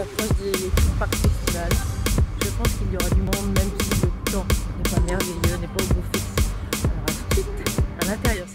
approche des Parcs Festival, je pense qu'il y aura du monde, même si le temps n'est pas merveilleux, n'est pas au beau fixe. Alors à tout de suite à l'intérieur.